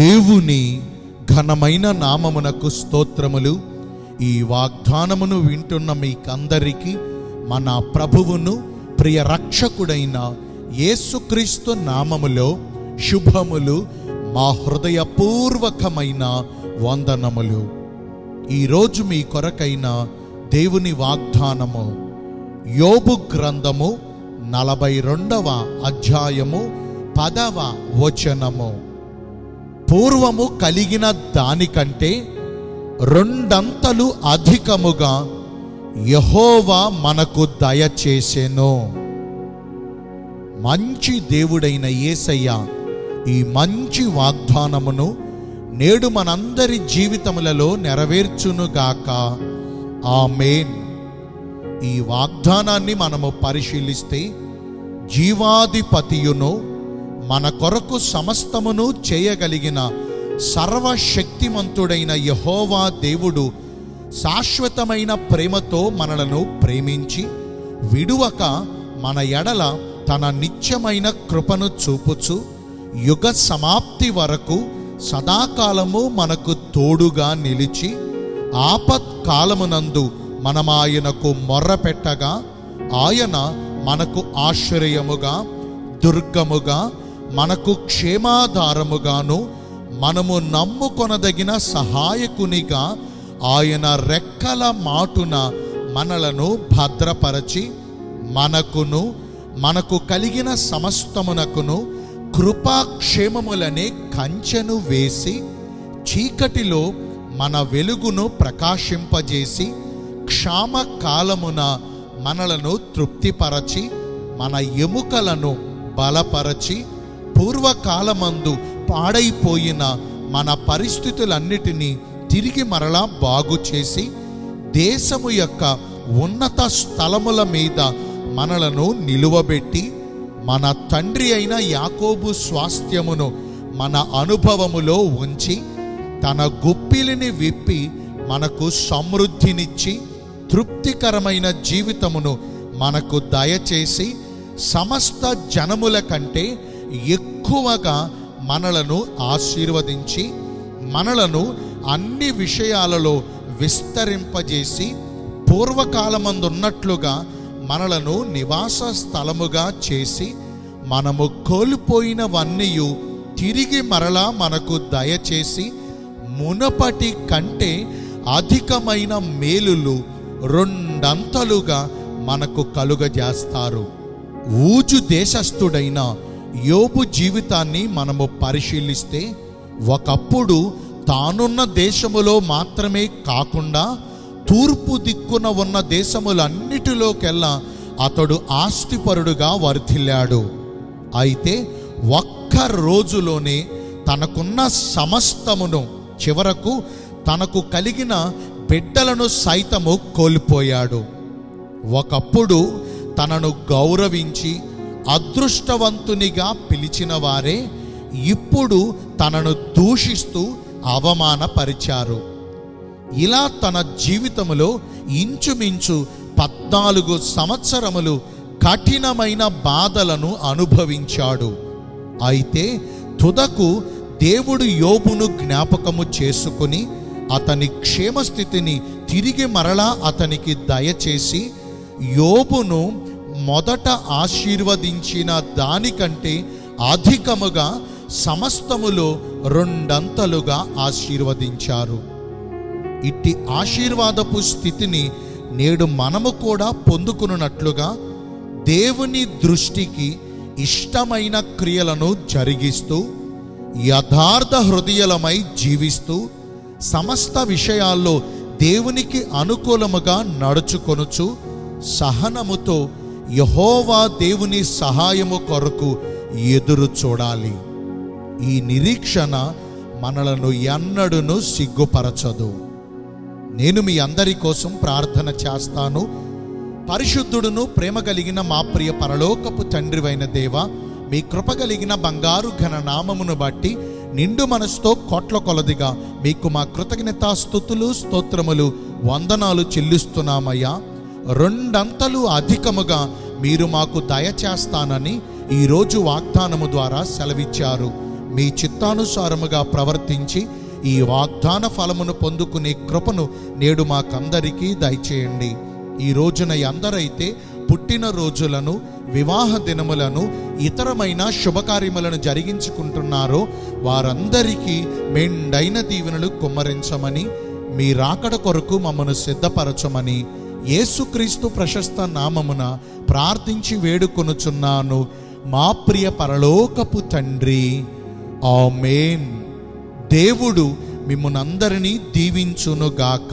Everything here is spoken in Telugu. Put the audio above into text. దేవుని ఘనమైన నామమునకు స్తోత్రములు। ఈ వాగ్దానమును వింటున్న మీకందరికీ మన ప్రభువును ప్రియ రక్షకుడైన యేసుక్రీస్తు నామములో శుభములు, మా హృదయపూర్వకమైన వందనములు। ఈరోజు మీ కొరకైన దేవుని వాగ్దానము యోబు గ్రంథము 42వ అధ్యాయము 10వ వచనము। పూర్వము కలిగిన దానికంటే రెండంతలు అధికముగా యెహోవా మనకు దయచేసెను। మంచి దేవుడైన యేసయ్య ఈ మంచి వాగ్దానమును నేడు మనందరి జీవితములలో నెరవేర్చునుగాక, ఆమేన్। ఈ వాగ్దానాన్ని మనము పరిశీలిస్తే, జీవాధిపతియును మన కొరకు సమస్తమును చేయగలిగిన సర్వశక్తిమంతుడైన యెహోవా దేవుడు శాశ్వతమైన ప్రేమతో మనలను ప్రేమించి విడువక మన ఎడల తన నిత్యమైన కృపను చూపుచు యుగ సమాప్తి వరకు సదాకాలము మనకు తోడుగా నిలిచి ఆపత్కాలమునందు మనమాయనకు మొర్రపెట్టగా ఆయన మనకు ఆశ్రయముగా, దుర్గముగా, మనకు క్షేమాధారముగాను, మనము నమ్ముకొనదగిన సహాయకునిగా ఆయన రెక్కల మాటున మనలను భద్రపరచి మనకును మనకు కలిగిన సమస్తమునకును కృపాక్షేమములనే కంచెను వేసి చీకటిలో మన వెలుగును ప్రకాశింపజేసి క్షామ కాలమున మనలను తృప్తిపరచి మన ఎముకలను బలపరచి పూర్వకాలమందు పాడైపోయిన మన పరిస్థితులన్నిటినీ తిరిగి మరలా బాగుచేసి దేశము యొక్క ఉన్నత స్థలముల మీద మనలను నిలువబెట్టి మన తండ్రి అయిన యాకోబు స్వాస్థ్యమును మన అనుభవములో ఉంచి తన గుప్పిలిని విప్పి మనకు సమృద్ధినిచ్చి తృప్తికరమైన జీవితమును మనకు దయచేసి సమస్త జనముల కంటే ఎక్కువగా మనలను ఆశీర్వదించి మనలను అన్ని విషయాలలో విస్తరింపజేసి పూర్వకాలమందున్నట్లుగా మనలను నివాస స్థలముగా చేసి మనము కోల్పోయినవన్నీ తిరిగి మరలా మనకు దయచేసి మునపటి కంటే అధికమైన మేలులు రెండంతలుగా మనకు కలుగజేస్తారు। ఊజు దేశస్థుడైన యోబు జీవితాన్ని మనము పరిశీలిస్తే, ఒకప్పుడు తానున్న దేశములో మాత్రమే కాకుండా తూర్పు దిక్కున ఉన్న దేశములన్నిటిలోకెల్లా అతడు ఆస్తిపరుడుగా వర్ధిల్లాడు। అయితే ఒక్క రోజులోనే తనకున్న సమస్తమును, చివరకు తనకు కలిగిన బిడ్డలను సైతము కోల్పోయాడు। ఒకప్పుడు తనను గౌరవించి అదృష్టవంతునిగా పిలిచిన వారే ఇప్పుడు తనను దూషిస్తూ అవమానపరిచారు। ఇలా తన జీవితంలో ఇంచుమించు 14 సంవత్సరములు కఠినమైన బాధలను అనుభవించాడు। అయితే తుదకు దేవుడు యోబును జ్ఞాపకము చేసుకుని అతని క్షేమస్థితిని తిరిగి మరలా అతనికి దయచేసి యోబును మొదట ఆశీర్వదించిన దానికంటే అధికముగా సమస్తములో రెండంతలుగా ఆశీర్వదించారు। ఇట్టి ఆశీర్వాదపు స్థితిని నేడు మనము కూడా పొందుకున్నట్లుగా దేవుని దృష్టికి ఇష్టమైన క్రియలను జరిగిస్తూ యథార్థ హృదయలమై జీవిస్తూ సమస్త విషయాల్లో దేవునికి అనుకూలముగా నడుచుకొనుచు సహనముతో యెహోవా దేవుని సహాయము కొరకు ఎదురు చూడాలి। ఈ నిరీక్షణ మనలను ఎన్నడూను సిగ్గుపరచదు। నేను మీ అందరి కోసం ప్రార్థన చేస్తాను। పరిశుద్ధుడును ప్రేమ కలిగిన మా ప్రియ పరలోకపు తండ్రివైన దేవా, మీ కృప కలిగిన బంగారు ఘన నామమును బట్టి నిండు మనసుతో కోట్ల కొలదిగా మీకు మా కృతజ్ఞతా స్తుతులు, స్తోత్రములు, వందనాలు చెల్లిస్తున్నామయ్యా। రెండంతలు అధికముగా మీరు మాకు దయచేస్తానని ఈరోజు వాగ్దానము ద్వారా సెలవిచ్చారు। మీ చిత్తానుసారముగా ప్రవర్తించి ఈ వాగ్దాన ఫలమును పొందుకునే కృపను నేడు మాకందరికీ దయచేయండి. ఈ రోజున అందరైతే పుట్టిన రోజులను, వివాహ దినములను, ఇతరమైన శుభకార్యములను జరిగించుకుంటున్నారో వారందరికీ మెండైన దీవెనలు కుమ్మరించమని, మీ రాకడ కొరకు మమ్మను సిద్ధపరచమని యేసుక్రీస్తు ప్రశస్త నామమున ప్రార్థించి వేడుకొనుచున్నాను మా ప్రియ పరలోకపు తండ్రి. ఆమేన్. దేవుడు మిమ్మునందరినీ దీవించునుగాక.